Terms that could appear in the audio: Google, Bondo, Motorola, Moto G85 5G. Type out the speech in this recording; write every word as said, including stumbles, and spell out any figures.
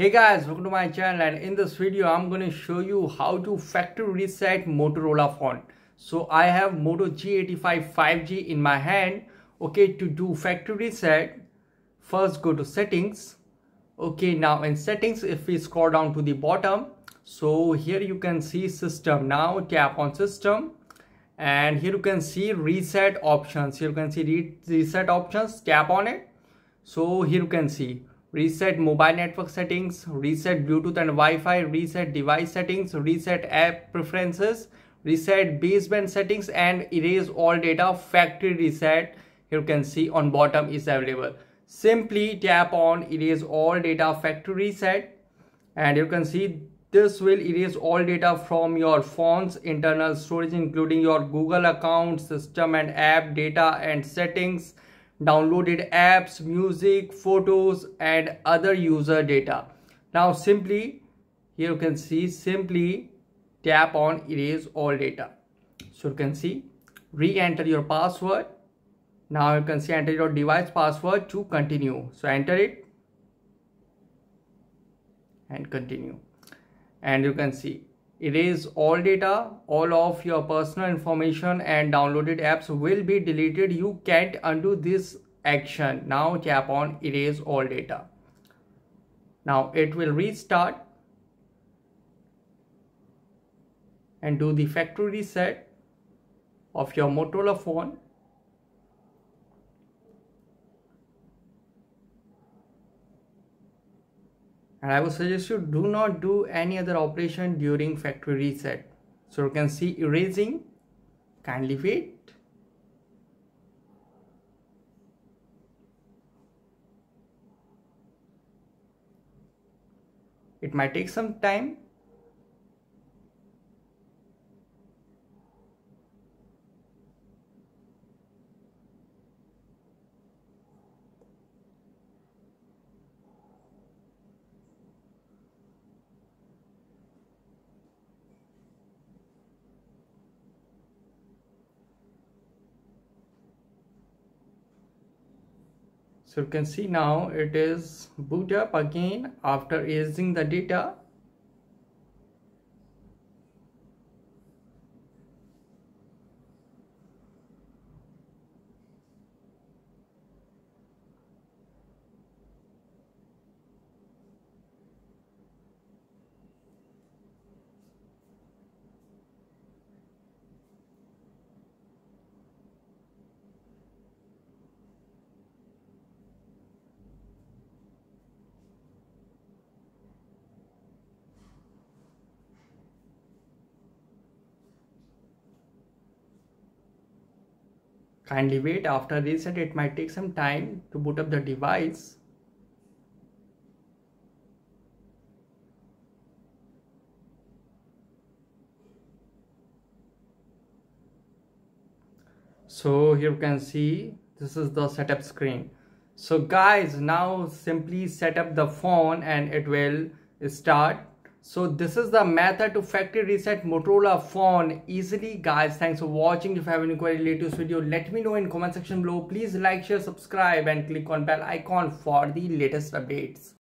Hey guys, welcome to my channel, and in this video I'm going to show you how to factory reset Motorola phone. So I have Moto G eighty-five five G in my hand. Okay, to do factory reset, first go to settings. Okay, now in settings, if we scroll down to the bottom, so here you can see system. Now tap on system and here you can see reset options. Here you can see re reset options, tap on it. So here you can see reset mobile network settings, reset Bluetooth and Wi-Fi, reset device settings, reset app preferences, reset baseband settings, and erase all data. Factory reset, here you can see on bottom is available. Simply tap on erase all data factory reset, and you can see this will erase all data from your phone's internal storage, including your Google account, system and app data and settings, downloaded apps, music, photos and other user data. Now simply here you can see simply tap on erase all data. So you can see re-enter your password. Now you can see enter your device password to continue. So enter it and continue, and you can see erase all data. All of your personal information and downloaded apps will be deleted. You can't undo this action. Now tap on erase all data. Now it will restart and do the factory reset of your Motorola phone. And I would suggest you do not do any other operation during factory reset. So you can see erasing, kindly wait. It might take some time. So you can see now it is boot up again after erasing the data. Kindly wait. After reset, it might take some time to boot up the device. So here you can see this is the setup screen. So guys, now simply set up the phone and it will start. So this is the method to factory reset Motorola phone easily. Guys, thanks for watching. If you have any query latest video, let me know in comment section below. Please like, share, subscribe and click on bell icon for the latest updates.